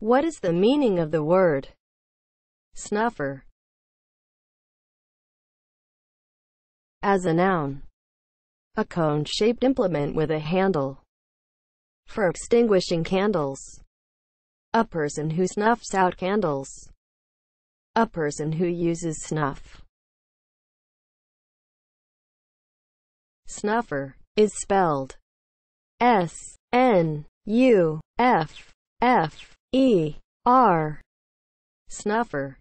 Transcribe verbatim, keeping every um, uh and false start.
What is the meaning of the word snuffer as a noun? A cone-shaped implement with a handle for extinguishing candles. A person who snuffs out candles. A person who uses snuff. Snuffer is spelled S N U F F E R. Snuffer